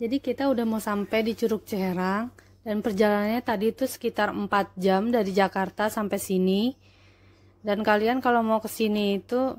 Jadi kita udah mau sampai di Curug Ciherang, dan perjalanannya tadi itu sekitar 4 jam dari Jakarta sampai sini. Dan kalian kalau mau ke sini itu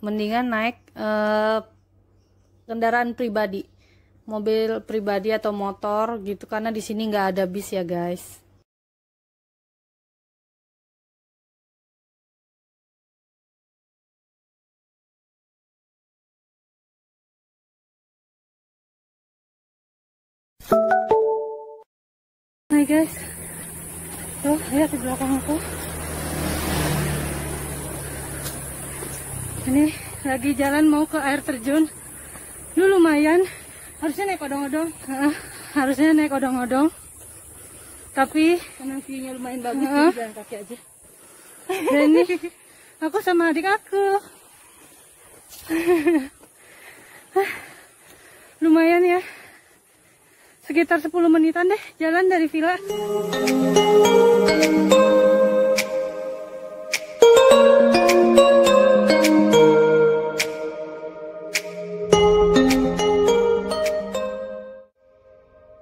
mendingan naik kendaraan pribadi, mobil pribadi atau motor gitu, karena di sini nggak ada bis ya guys. Hai guys, tuh lihat di belakang aku. Ini lagi jalan mau ke air terjun. Duh, lumayan. Harusnya naik odong-odong. Harusnya naik odong-odong. Tapi karena view-nya lumayan bagus, jalan kaki aja. Dan ini aku sama adik aku. Lumayan ya. Sekitar 10 menitan deh jalan dari villa.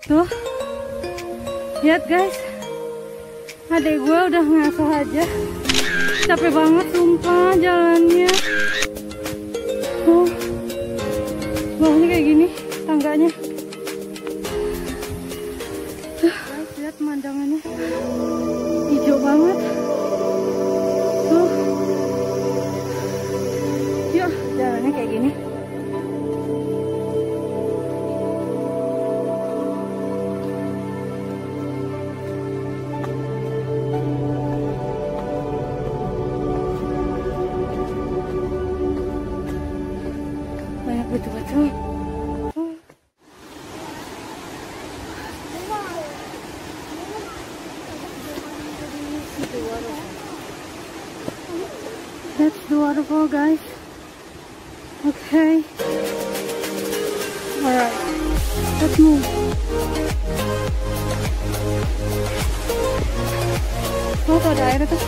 Tuh, lihat guys, adek gue udah ngasuh aja, capek banget sumpah jalannya. Tuh, bawahnya kayak gini tangganya. Tuh, guys, lihat pemandangannya, hijau banget. Tuh, yuk jalannya kayak gini. That's the waterfall, guys. Okay. All right. Let's move. Tuh, tuh ada air tuh.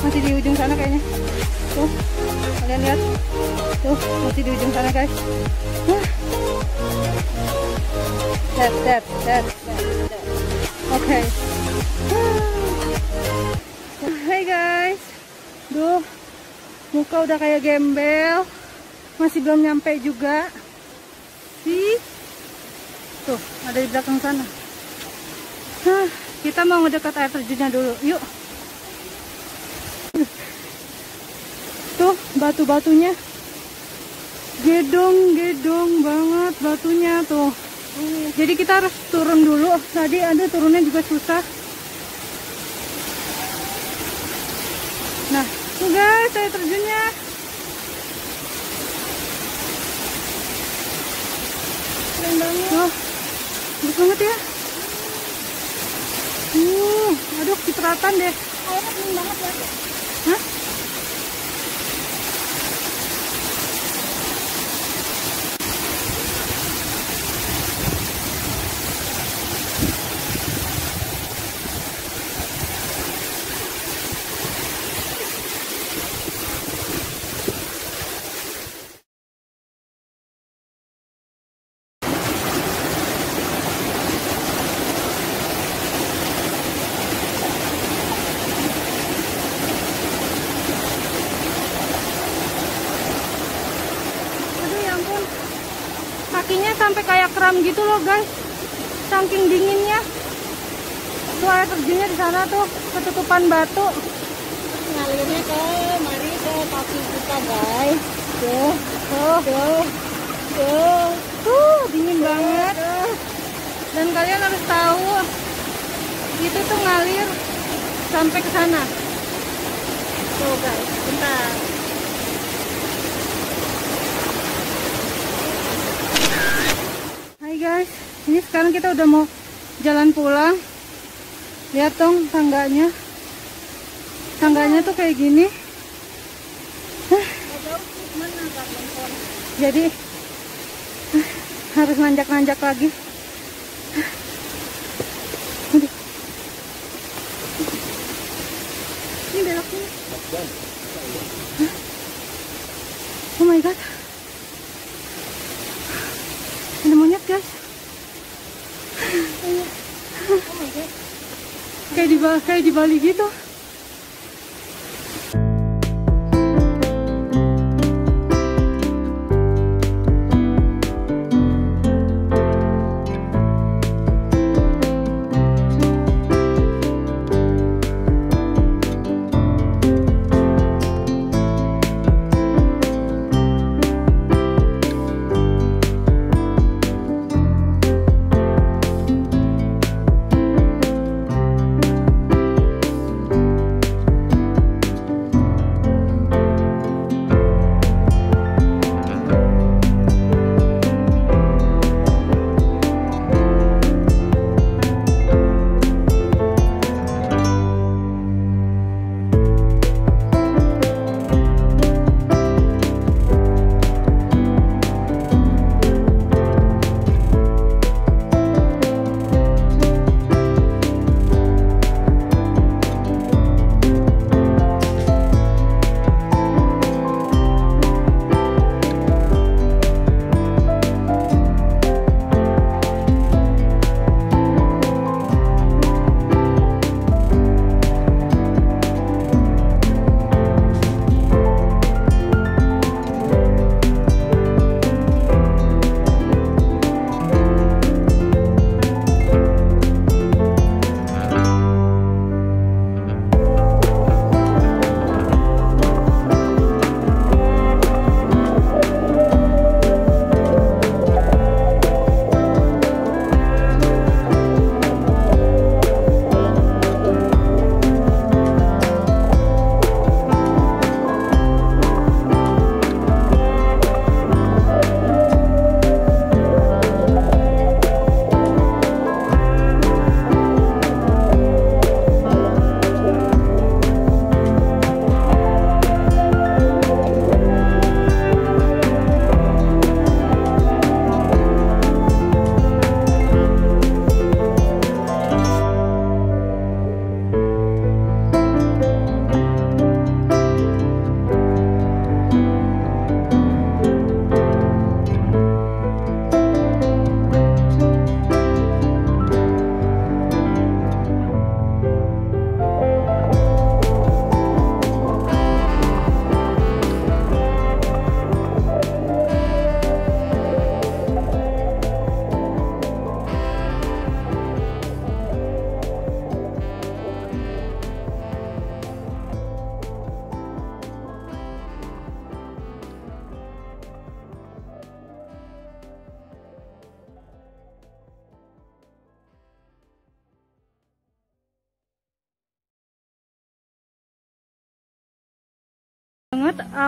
Masih di ujung sana kayaknya. Tuh, kalian lihat. Tuh, masih di ujung sana, guys. That. Okay. Hey guys. Duh, muka udah kayak gembel, masih belum nyampe juga. Sih, tuh ada di belakang sana. Hah, kita mau ngedekat air terjunnya dulu, yuk. Tuh batu-batunya, gedong-gedong banget batunya tuh. Jadi kita harus turun dulu. Tadi ada turunnya juga susah. Nah, tuh guys, air terjunnya. Keren banget. Wah, bagus banget ya. Aduh, cipratan deh. Airnya kering banget ya. Hah? Kakinya sampai kayak kram gitu loh guys, saking dinginnya. Tuh air terjunnya di sana tuh ketutupan batu. Ngalirnya ke mari ke kaki kita guys. Dingin banget. Dan kalian harus tahu itu tuh ngalir sampai ke sana. Tuh guys, bentar. Guys, ini sekarang kita udah mau jalan pulang. Lihat dong tangganya. Tangganya tuh kayak gini. Jadi harus nanjak-nanjak lagi. Ini beloknya. Oh my god. Ada monyet guys. kayak di Bali gitu.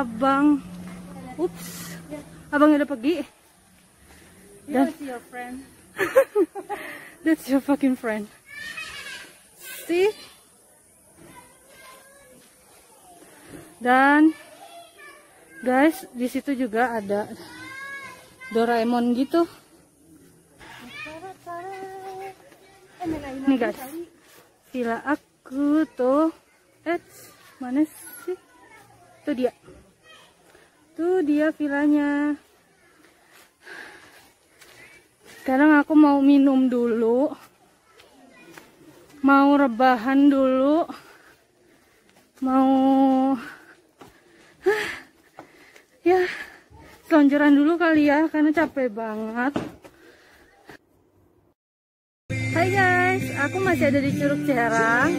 Abang, ups, abang udah pergi. That's your friend. That's your fucking friend. See? Dan guys, di situ juga ada Doraemon gitu. Nih guys, sila aku tuh, mana sih? Tuh dia vilanya. Sekarang aku mau minum dulu, mau rebahan dulu, mau ya selonjoran dulu kali ya, karena capek banget. Hai guys, aku masih ada di Curug Ciherang.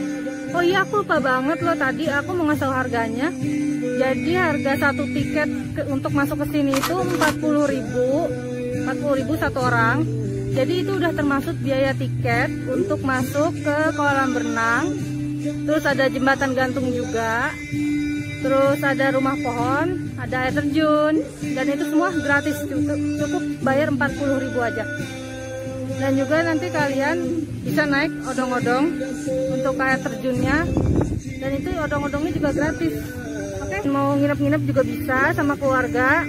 Oh iya, aku lupa banget loh, tadi aku mau ngasih tahu harganya. Jadi harga satu tiket untuk masuk ke sini itu 40.000 satu orang. Jadi itu udah termasuk biaya tiket untuk masuk ke kolam renang. Terus ada jembatan gantung juga. Terus ada rumah pohon, ada air terjun, dan itu semua gratis, cukup bayar 40.000 aja. Dan juga nanti kalian bisa naik odong-odong untuk air terjunnya. Dan itu odong-odongnya juga gratis. Mau nginep-nginep juga bisa sama keluarga.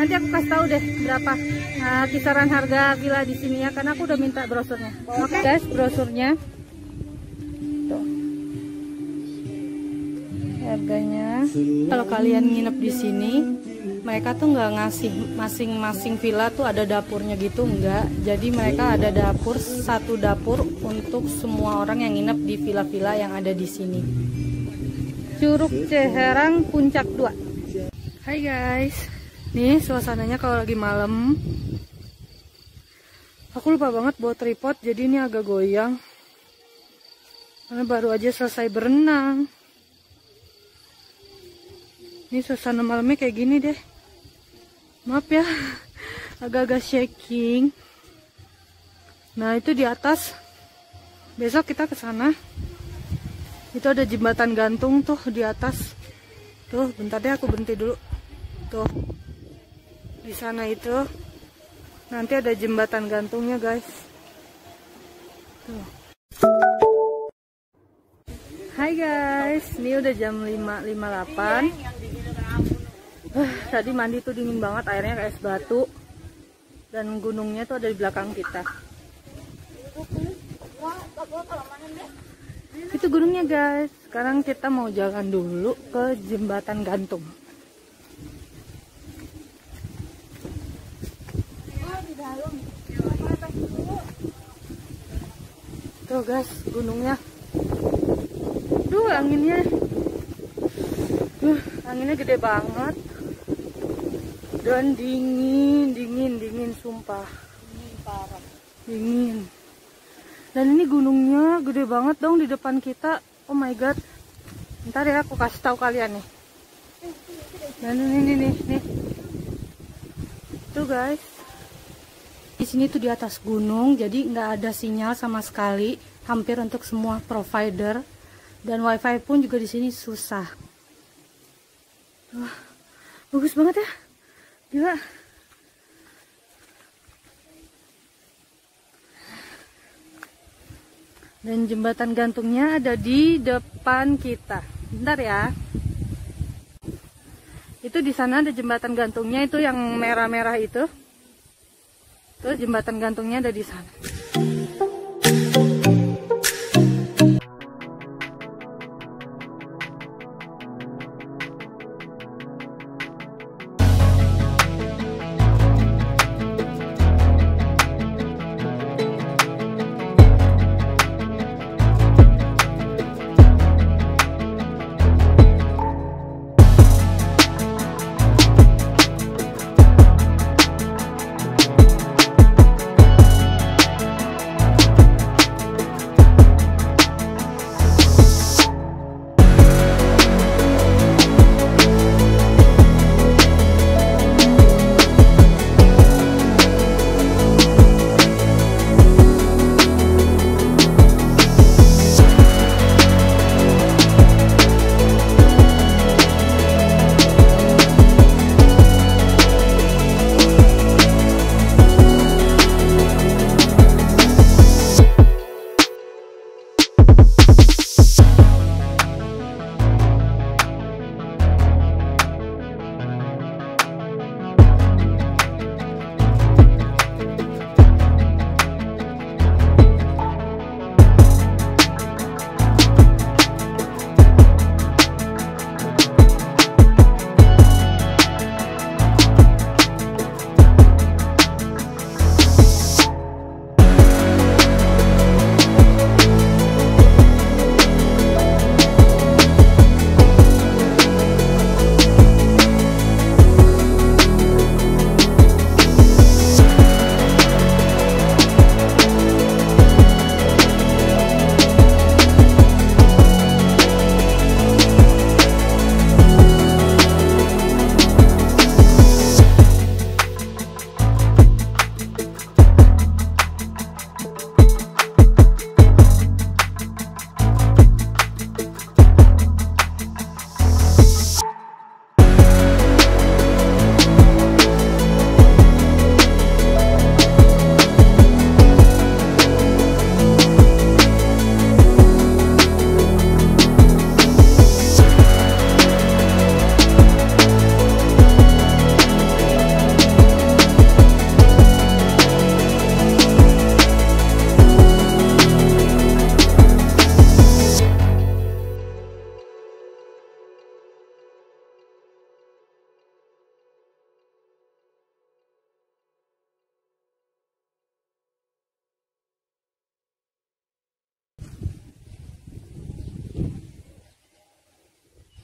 Nanti aku kasih tahu deh berapa kisaran harga villa di sini ya, karena aku udah minta brosurnya. Oke guys, brosurnya. Tuh. Harganya. Kalau kalian nginep di sini mereka tuh nggak ngasih masing-masing villa tuh ada dapurnya gitu, enggak. Jadi mereka ada dapur, satu dapur untuk semua orang yang nginep di villa-villa yang ada di sini. Curug Ciherang Puncak 2. Hai guys, nih suasananya kalau lagi malam. Aku lupa banget bawa tripod, jadi ini agak goyang karena baru aja selesai berenang. Ini suasana malamnya kayak gini deh. Maaf ya, agak-agak shaking. Nah itu di atas. Besok kita ke sana. Itu ada jembatan gantung tuh di atas. Tuh, bentar deh aku berhenti dulu. Tuh, di sana itu nanti ada jembatan gantungnya guys. Tuh. Hai guys, ini udah jam 5:58. Tadi mandi tuh dingin banget, airnya kayak es batu. Dan gunungnya tuh ada di belakang kita. Itu gunungnya guys. Sekarang kita mau jalan dulu ke jembatan gantung. Tuh guys, gunungnya. Duh, anginnya. Anginnya gede banget. Dan dingin sumpah. Dingin parah. Dingin. Dan ini gunungnya gede banget dong di depan kita. Oh my god. Ntar ya aku kasih tahu kalian nih. Dan ini nih. Tuh guys. Di sini tuh di atas gunung, jadi nggak ada sinyal sama sekali, hampir untuk semua provider, dan wifi pun juga di sini susah. Bagus banget ya. Gila. Dan jembatan gantungnya ada di depan kita. Bentar ya. Itu di sana ada jembatan gantungnya, itu yang merah-merah itu. Tuh jembatan gantungnya ada di sana.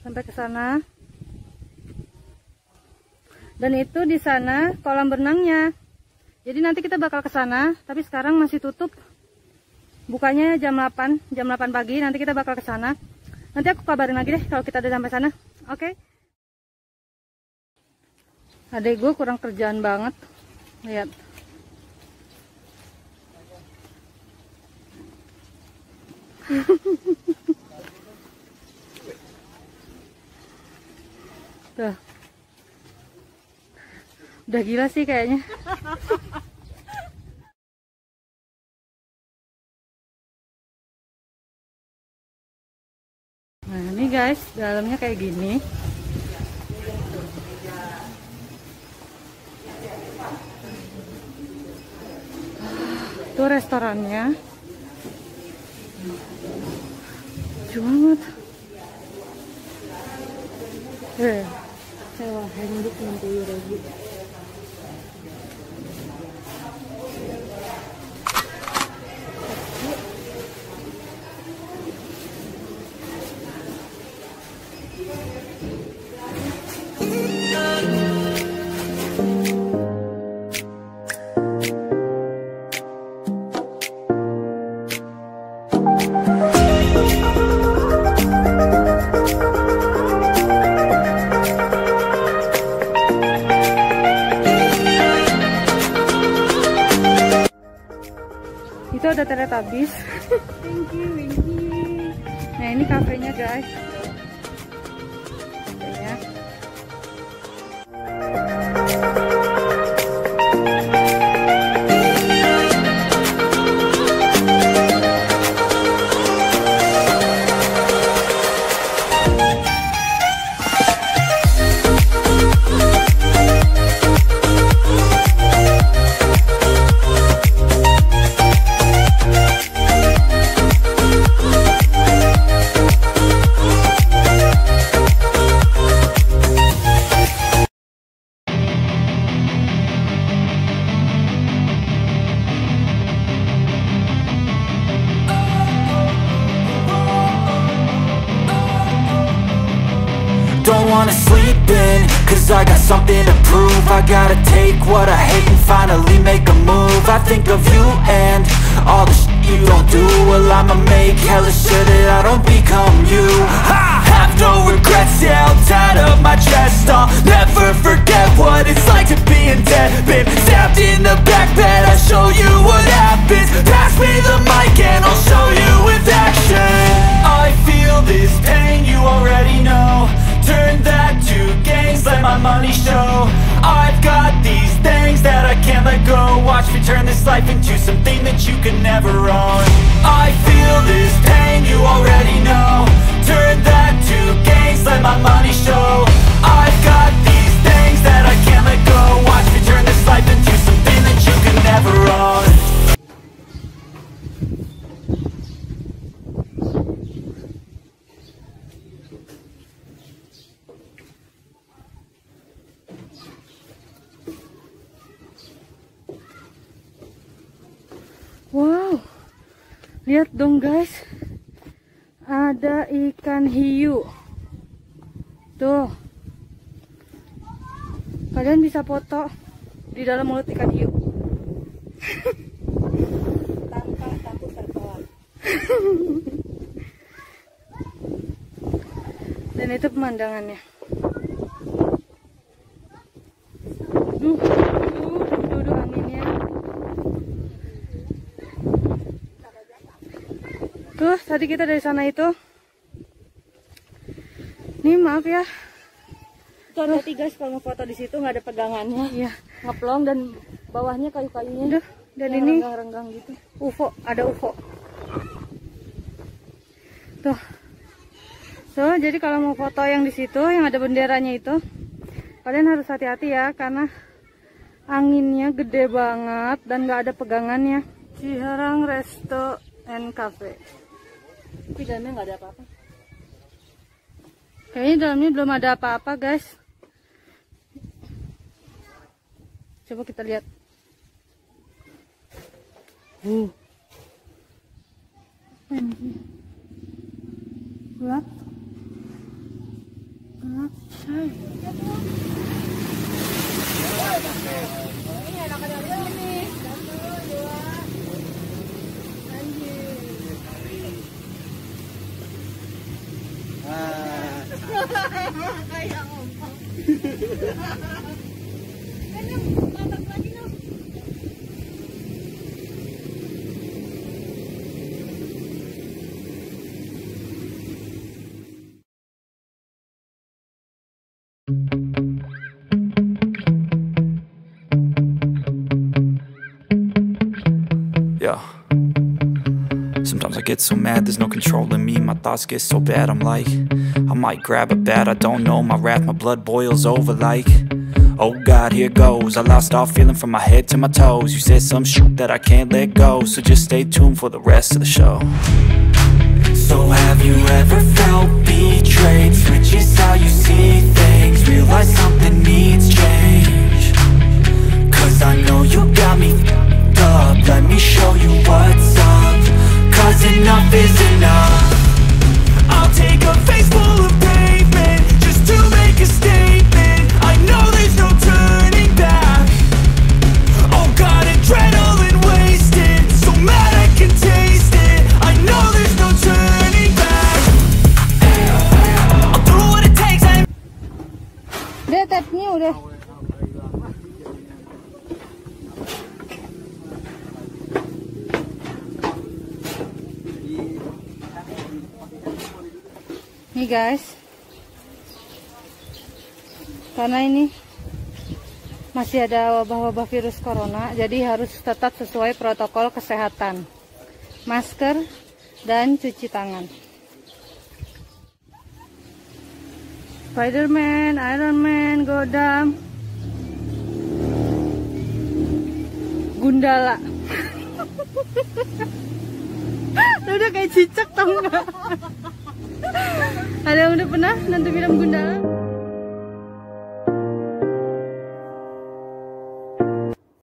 sampai ke sana. Dan itu di sana kolam berenangnya. Jadi nanti kita bakal ke sana, tapi sekarang masih tutup. Bukanya jam 8 pagi, nanti kita bakal ke sana. Nanti aku kabarin lagi deh kalau kita udah sampai sana. Oke. Adek gue kurang kerjaan banget. Lihat. Tuh. Udah gila sih kayaknya. Nah, ini guys, dalamnya kayak gini. Tuh restorannya. Jumat. Sewa handuk 60 ribu. Udah terlihat habis. Thank you. Nah ini kafenya guys. Kafenya. I got something to prove. I gotta take what I hate and finally make a move. I think of you and all the shit you don't do. Well, I'ma make hella sure that I don't become you. I have no regrets, yeah, I'll tie up my chest. I'll never forget what it's like to be in debt. Been stabbed in the back bed, I'll show you what happens. Pass me the mic and I'll show you with action. I feel this pain, you already know. Turn that to gains, let my money show. I've got these things that I can't let go. Watch me turn this life into something that you can never own. I feel this pain, you already know. Turn that to gains, let my money show. I've got these things that I can't let go. Watch me turn this life into something that you can never own. Lihat dong guys, ada ikan hiu tuh, kalian bisa foto di dalam mulut ikan hiu tanpa takut tertelan. Dan itu pemandangannya. Tuh, tadi kita dari sana itu. Nih, maaf ya. Itu ada tiga guys, kalau mau foto di situ nggak ada pegangannya. Iya. Ngeplong dan bawahnya kayu-kayunya. Dan ini renggang-renggang gitu. UFO, ada UFO. Tuh. So, jadi kalau mau foto yang di situ yang ada benderanya itu, kalian harus hati-hati ya karena anginnya gede banget dan nggak ada pegangannya. Ciherang Resto and Cafe. Tapi dalamnya nggak ada apa-apa. Kayaknya dalamnya belum ada apa-apa guys. Coba kita lihat. Gelap. Kayak ompong. Yeah. Sometimes I get so mad, there's no control in me. My thoughts get so bad, I'm like, I might grab a bat, I don't know. My wrath, my blood boils over like, oh God, here goes. I lost all feeling from my head to my toes. You said some shit that I can't let go, so just stay tuned for the rest of the show. So have you ever felt betrayed? Switches how you see things, realize something needs change. Cause I know you got me f***ed up, let me show you what's up. Cause enough is enough. I'll take a face full of pavement just to make a statement. I know there's no turning back. Oh God, adrenaline wasted, so mad I can taste it. I know there's no turning back. I'll do what it takes. Deh, tapnya udah. Nih guys, karena ini masih ada wabah-wabah virus corona, jadi harus tetap sesuai protokol kesehatan, masker dan cuci tangan. Spider-Man, Iron Man, Godam, Gundala. Udah kayak cicak tau nggak? Ada yang udah pernah nonton film Gundala?